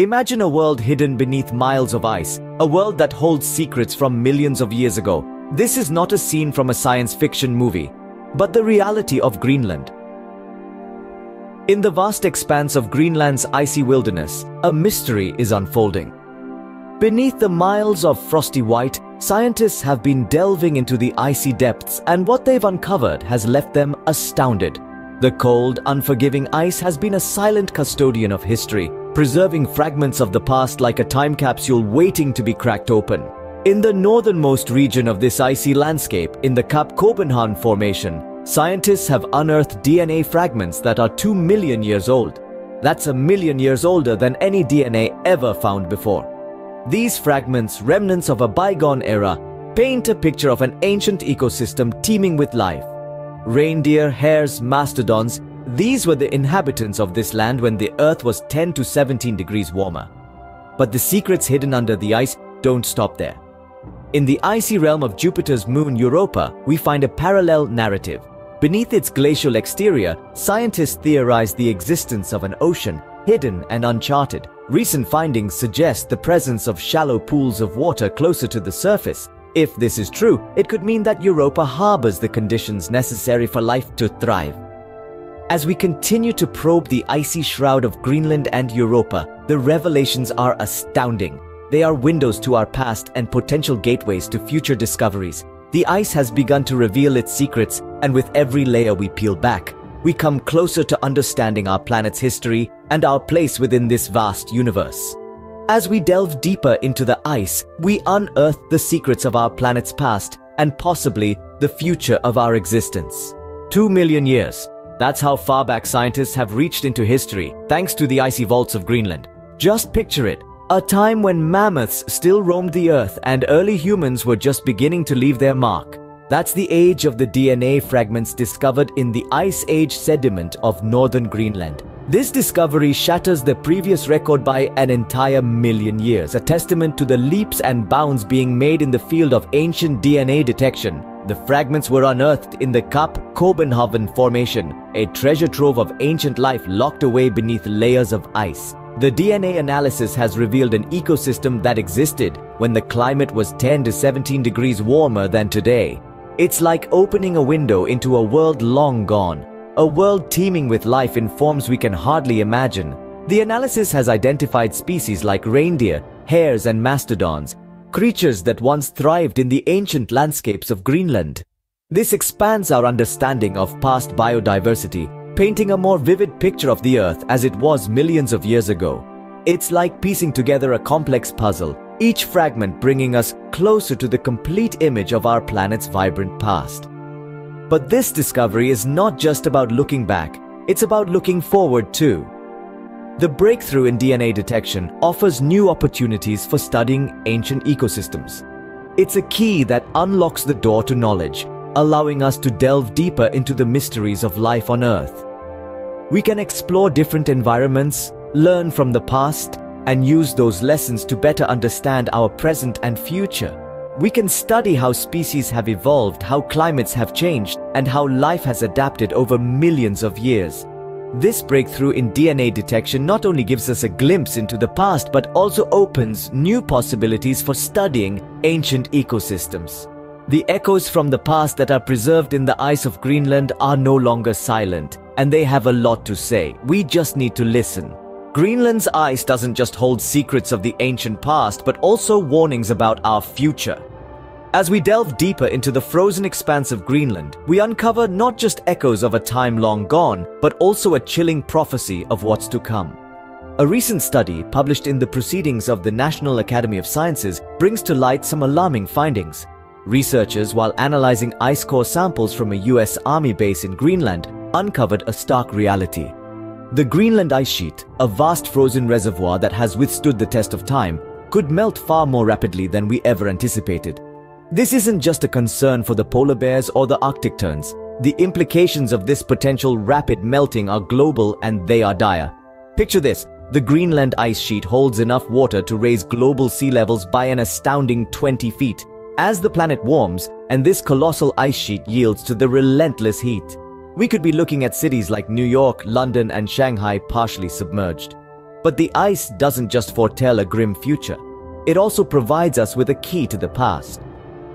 Imagine a world hidden beneath miles of ice, a world that holds secrets from millions of years ago. This is not a scene from a science fiction movie, but the reality of Greenland. In the vast expanse of Greenland's icy wilderness, a mystery is unfolding. Beneath the miles of frosty white, scientists have been delving into the icy depths, and what they've uncovered has left them astounded. The cold, unforgiving ice has been a silent custodian of history, preserving fragments of the past like a time capsule waiting to be cracked open. In the northernmost region of this icy landscape, in the Kap Kobenhavn formation, scientists have unearthed DNA fragments that are 2 million years old. That's 1 million years older than any DNA ever found before. These fragments, remnants of a bygone era, paint a picture of an ancient ecosystem teeming with life. Reindeer, hares, mastodons, these were the inhabitants of this land when the Earth was 10 to 17 degrees warmer. But the secrets hidden under the ice don't stop there. In the icy realm of Jupiter's moon Europa, we find a parallel narrative. Beneath its glacial exterior, scientists theorize the existence of an ocean, hidden and uncharted. Recent findings suggest the presence of shallow pools of water closer to the surface. If this is true, it could mean that Europa harbors the conditions necessary for life to thrive. As we continue to probe the icy shroud of Greenland and Europa, the revelations are astounding. They are windows to our past and potential gateways to future discoveries. The ice has begun to reveal its secrets, and with every layer we peel back, we come closer to understanding our planet's history and our place within this vast universe. As we delve deeper into the ice, we unearth the secrets of our planet's past and possibly the future of our existence. 2 million years. That's how far back scientists have reached into history, thanks to the icy vaults of Greenland. Just picture it, a time when mammoths still roamed the Earth and early humans were just beginning to leave their mark. That's the age of the DNA fragments discovered in the Ice Age sediment of northern Greenland. This discovery shatters the previous record by an entire 1 million years, a testament to the leaps and bounds being made in the field of ancient DNA detection. The fragments were unearthed in the Kap Kobenhavn formation, a treasure trove of ancient life locked away beneath layers of ice. The DNA analysis has revealed an ecosystem that existed when the climate was 10 to 17 degrees warmer than today. It's like opening a window into a world long gone, a world teeming with life in forms we can hardly imagine. The analysis has identified species like reindeer, hares and mastodons, creatures that once thrived in the ancient landscapes of Greenland. This expands our understanding of past biodiversity, painting a more vivid picture of the Earth as it was millions of years ago. It's like piecing together a complex puzzle, each fragment bringing us closer to the complete image of our planet's vibrant past. But this discovery is not just about looking back, it's about looking forward too. The breakthrough in DNA detection offers new opportunities for studying ancient ecosystems. It's a key that unlocks the door to knowledge, allowing us to delve deeper into the mysteries of life on Earth. We can explore different environments, learn from the past, and use those lessons to better understand our present and future. We can study how species have evolved, how climates have changed, and how life has adapted over millions of years. This breakthrough in DNA detection not only gives us a glimpse into the past, but also opens new possibilities for studying ancient ecosystems. The echoes from the past that are preserved in the ice of Greenland are no longer silent, and they have a lot to say. We just need to listen. Greenland's ice doesn't just hold secrets of the ancient past, but also warnings about our future. As we delve deeper into the frozen expanse of Greenland, we uncover not just echoes of a time long gone, but also a chilling prophecy of what's to come. A recent study published in the Proceedings of the National Academy of Sciences brings to light some alarming findings. Researchers, while analyzing ice core samples from a US Army base in Greenland, uncovered a stark reality. The Greenland ice sheet, a vast frozen reservoir that has withstood the test of time, could melt far more rapidly than we ever anticipated. This isn't just a concern for the polar bears or the Arctic terns. The implications of this potential rapid melting are global, and they are dire. Picture this, the Greenland ice sheet holds enough water to raise global sea levels by an astounding 20 feet. As the planet warms, and this colossal ice sheet yields to the relentless heat, we could be looking at cities like New York, London, and Shanghai partially submerged. But the ice doesn't just foretell a grim future. It also provides us with a key to the past.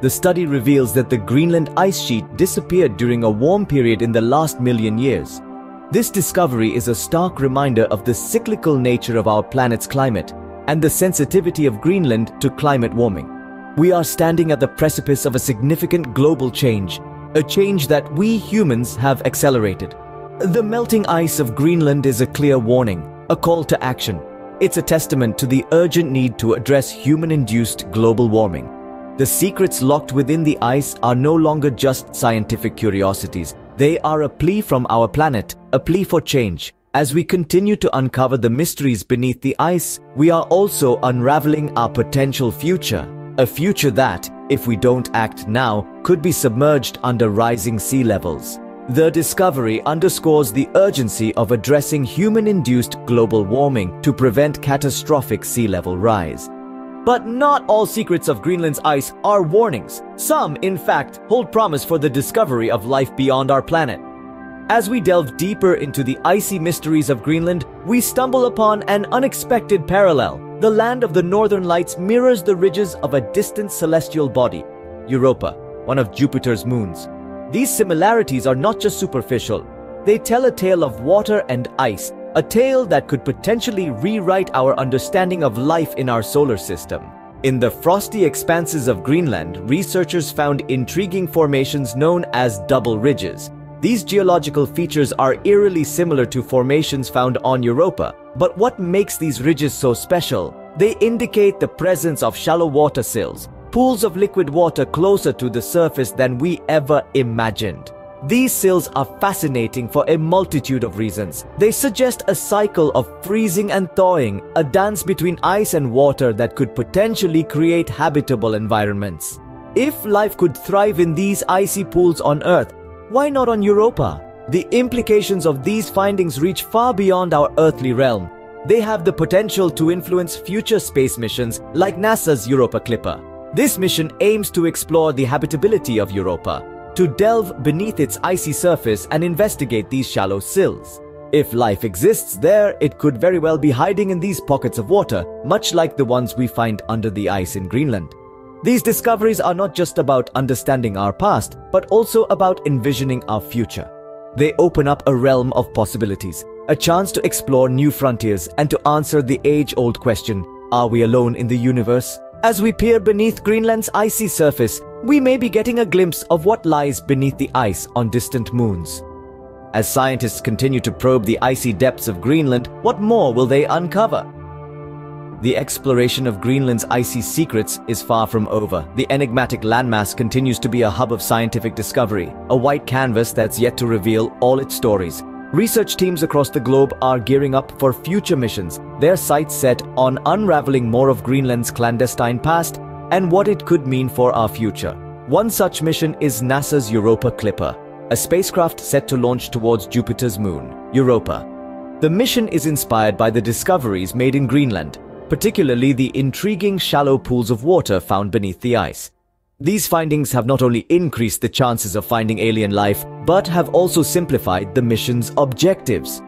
The study reveals that the Greenland ice sheet disappeared during a warm period in the last million years. This discovery is a stark reminder of the cyclical nature of our planet's climate and the sensitivity of Greenland to climate warming. We are standing at the precipice of a significant global change, a change that we humans have accelerated. The melting ice of Greenland is a clear warning, a call to action. It's a testament to the urgent need to address human-induced global warming. The secrets locked within the ice are no longer just scientific curiosities. They are a plea from our planet, a plea for change. As we continue to uncover the mysteries beneath the ice, we are also unraveling our potential future. A future that, if we don't act now, could be submerged under rising sea levels. The discovery underscores the urgency of addressing human-induced global warming to prevent catastrophic sea level rise. But not all secrets of Greenland's ice are warnings. Some, in fact, hold promise for the discovery of life beyond our planet. As we delve deeper into the icy mysteries of Greenland, we stumble upon an unexpected parallel. The land of the northern lights mirrors the ridges of a distant celestial body, Europa, one of Jupiter's moons. These similarities are not just superficial. They tell a tale of water and ice, a tale that could potentially rewrite our understanding of life in our solar system. In the frosty expanses of Greenland, researchers found intriguing formations known as double ridges. These geological features are eerily similar to formations found on Europa. But what makes these ridges so special? They indicate the presence of shallow water sills, pools of liquid water closer to the surface than we ever imagined. These sills are fascinating for a multitude of reasons. They suggest a cycle of freezing and thawing, a dance between ice and water that could potentially create habitable environments. If life could thrive in these icy pools on Earth, why not on Europa? The implications of these findings reach far beyond our earthly realm. They have the potential to influence future space missions like NASA's Europa Clipper. This mission aims to explore the habitability of Europa, to delve beneath its icy surface and investigate these shallow sills. If life exists there, it could very well be hiding in these pockets of water, much like the ones we find under the ice in Greenland. These discoveries are not just about understanding our past, but also about envisioning our future. They open up a realm of possibilities, a chance to explore new frontiers and to answer the age-old question, are we alone in the universe? As we peer beneath Greenland's icy surface, we may be getting a glimpse of what lies beneath the ice on distant moons. As scientists continue to probe the icy depths of Greenland, what more will they uncover? The exploration of Greenland's icy secrets is far from over. The enigmatic landmass continues to be a hub of scientific discovery, a white canvas that's yet to reveal all its stories. Research teams across the globe are gearing up for future missions, their sights set on unraveling more of Greenland's clandestine past and what it could mean for our future. One such mission is NASA's Europa Clipper, a spacecraft set to launch towards Jupiter's moon, Europa. The mission is inspired by the discoveries made in Greenland, particularly the intriguing shallow pools of water found beneath the ice. These findings have not only increased the chances of finding alien life, but have also simplified the mission's objectives.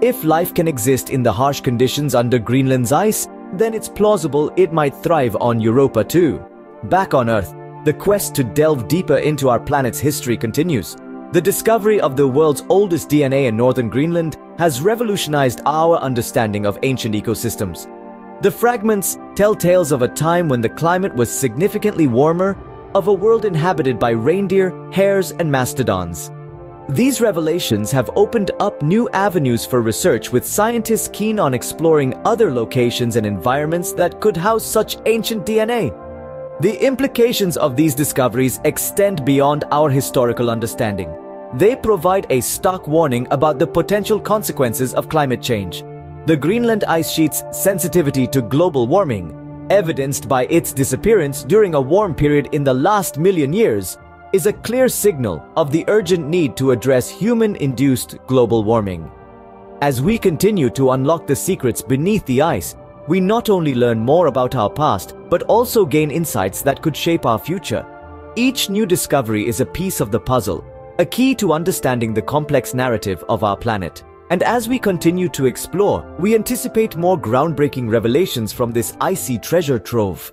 If life can exist in the harsh conditions under Greenland's ice, then it's plausible it might thrive on Europa too. Back on Earth, the quest to delve deeper into our planet's history continues. The discovery of the world's oldest DNA in northern Greenland has revolutionized our understanding of ancient ecosystems. The fragments tell tales of a time when the climate was significantly warmer, of a world inhabited by reindeer, hares, and mastodons. These revelations have opened up new avenues for research, with scientists keen on exploring other locations and environments that could house such ancient DNA. The implications of these discoveries extend beyond our historical understanding. They provide a stark warning about the potential consequences of climate change. The Greenland ice sheet's sensitivity to global warming, evidenced by its disappearance during a warm period in the last million years, is a clear signal of the urgent need to address human-induced global warming. As we continue to unlock the secrets beneath the ice, we not only learn more about our past, but also gain insights that could shape our future. Each new discovery is a piece of the puzzle, a key to understanding the complex narrative of our planet. And as we continue to explore, we anticipate more groundbreaking revelations from this icy treasure trove.